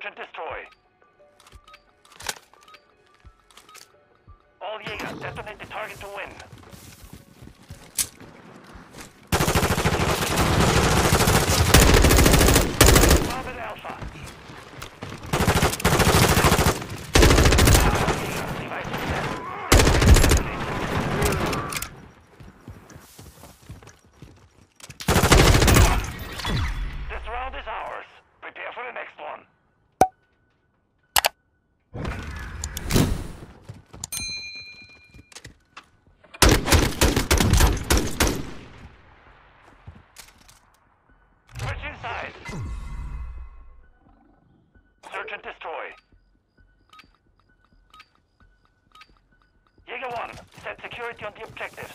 Search and destroy. All Jäger, detonate the target to win. Bravo Alpha. This round is ours. Prepare for the next one. Search and destroy. Jäger 1, set security on the objectives.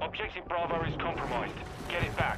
Objective Bravo is compromised. Get it back.